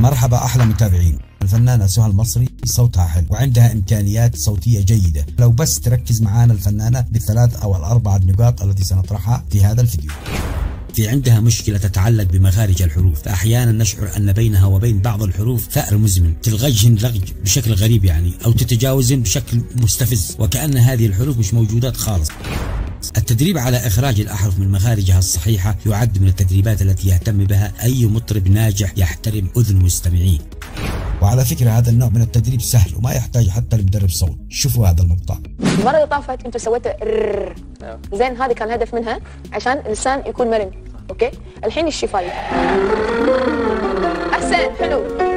مرحبا أحلى متابعين. الفنانة سهى المصري صوتها حلو وعندها إمكانيات صوتية جيدة، لو بس تركز معانا الفنانة بالثلاث أو الأربع نقاط التي سنطرحها في هذا الفيديو. في عندها مشكلة تتعلق بمخارج الحروف، فأحيانا نشعر أن بينها وبين بعض الحروف ثأر مزمن، تلغجهن لغج بشكل غريب يعني، أو تتجاوزهن بشكل مستفز، وكأن هذه الحروف مش موجودات خالص. التدريب على إخراج الأحرف من مخارجها الصحيحة يعد من التدريبات التي يهتم بها أي مطرب ناجح يحترم أذن مستمعيه. وعلى فكرة هذا النوع من التدريب سهل وما يحتاج حتى لمدرب صوت. شوفوا هذا المقطع. المرة اللي طافت انتوا سويتوا زين، هذه كان الهدف منها عشان اللسان يكون مرن، اوكي؟ الحين الشفايف. أحسن، حلو.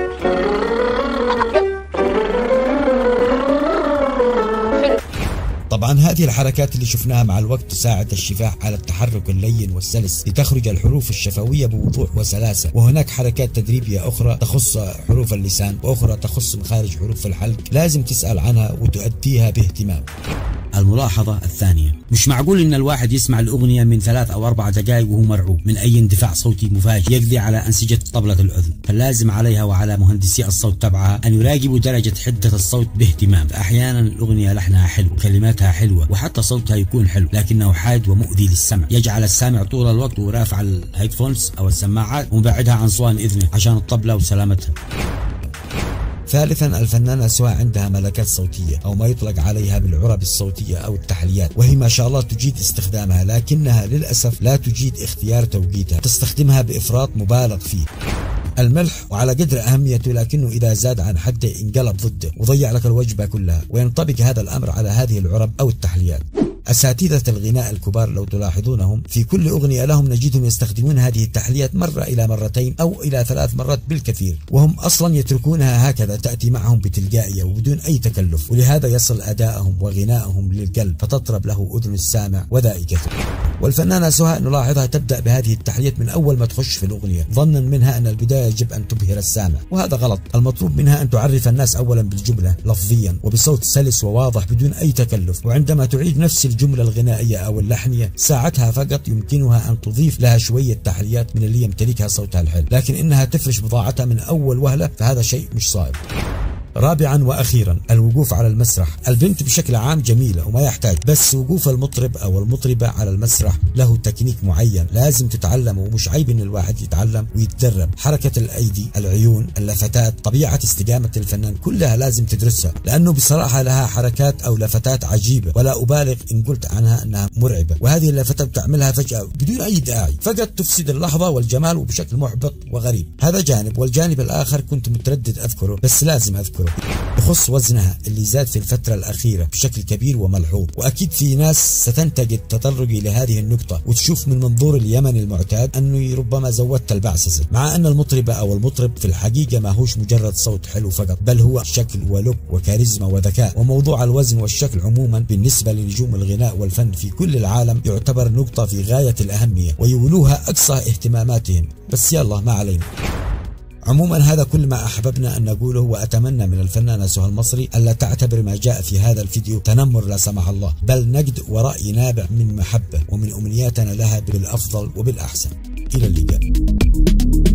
طبعا هذه الحركات اللي شفناها مع الوقت تساعد الشفاح على التحرك اللين والسلس لتخرج الحروف الشفوية بوضوح وسلاسة، وهناك حركات تدريبية أخرى تخص حروف اللسان وأخرى تخص مخارج حروف الحلق، لازم تسأل عنها وتؤديها باهتمام. الملاحظة الثانية، مش معقول ان الواحد يسمع الأغنية من 3 أو 4 دقائق وهو مرعوب من أي اندفاع صوتي مفاجئ يقضي على أنسجة طبلة الأذن، فلازم عليها وعلى مهندسي الصوت تبعها أن يراقبوا درجة حدة الصوت باهتمام، فأحيانا الأغنية لحنها حلو وكلماتها حلوة وحتى صوتها يكون حلو لكنه حاد ومؤذي للسمع، يجعل السامع طول الوقت ورافع الهيدفونز أو السماعات ومبعدها عن صوان إذنه عشان الطبلة وسلامتها. ثالثا، الفنانة سواء عندها ملكات صوتية أو ما يطلق عليها بالعرب الصوتية أو التحليات، وهي ما شاء الله تجيد استخدامها لكنها للأسف لا تجيد اختيار توقيتها، تستخدمها بإفراط مبالغ فيه. الملح وعلى قدر أهميته لكنه إذا زاد عن حده انقلب ضده وضيع لك الوجبة كلها، وينطبق هذا الأمر على هذه العرب أو التحليات. أساتذة الغناء الكبار لو تلاحظونهم في كل أغنية لهم نجدهم يستخدمون هذه التحليات مرة إلى مرتين أو إلى 3 مرات بالكثير، وهم أصلا يتركونها هكذا تأتي معهم بتلقائية وبدون أي تكلف، ولهذا يصل أدائهم وغنائهم للقلب فتطرب له أذن السامع وذائقته. والفنانة سهى نلاحظها تبدأ بهذه التحليات من أول ما تخش في الأغنية، ظنا منها أن البداية يجب أن تبهر السامع، وهذا غلط. المطلوب منها أن تعرف الناس أولا بالجملة لفظيا وبصوت سلس وواضح بدون أي تكلف، وعندما تعيد نفس الجملة الغنائية أو اللحنية ساعتها فقط يمكنها أن تضيف لها شوية تحليات من اللي يمتلكها صوتها الحلو، لكن إنها تفرش بضاعتها من أول وهلة فهذا شيء مش صائب. رابعا وأخيرا، الوقوف على المسرح. البنت بشكل عام جميلة وما يحتاج، بس وقوف المطرب أو المطربة على المسرح له تكنيك معين لازم تتعلمه، ومش عيب إن الواحد يتعلم ويتدرب. حركة الأيدي، العيون، اللفتات، طبيعة استدامة الفنان كلها لازم تدرسها، لأنه بصراحة لها حركات أو لفتات عجيبة ولا أبالغ إن قلت عنها أنها مرعبة، وهذه اللفتة بتعملها فجأة بدون أي داعي فقط تفسد اللحظة والجمال وبشكل محبط وغريب. هذا جانب، والجانب الآخر كنت متردد أذكره بس لازم أذكره، يخص وزنها اللي زاد في الفترة الأخيرة بشكل كبير وملحوظ، وأكيد في ناس ستنتقد تطرقي لهذه النقطة وتشوف من منظور اليمني المعتاد أنه ربما زودت البعسسة، مع أن المطربة أو المطرب في الحقيقة ما هوش مجرد صوت حلو فقط، بل هو شكل ولوك وكاريزما وذكاء، وموضوع الوزن والشكل عموما بالنسبة لنجوم الغناء والفن في كل العالم يعتبر نقطة في غاية الأهمية ويولوها أقصى اهتماماتهم، بس يلا ما علينا. عموما هذا كل ما أحببنا أن نقوله، وأتمنى من الفنانة سهى المصري ألا تعتبر ما جاء في هذا الفيديو تنمر لا سمح الله، بل نقد ورأي نابع من محبة ومن أمنياتنا لها بالأفضل وبالأحسن. إلى اللقاء.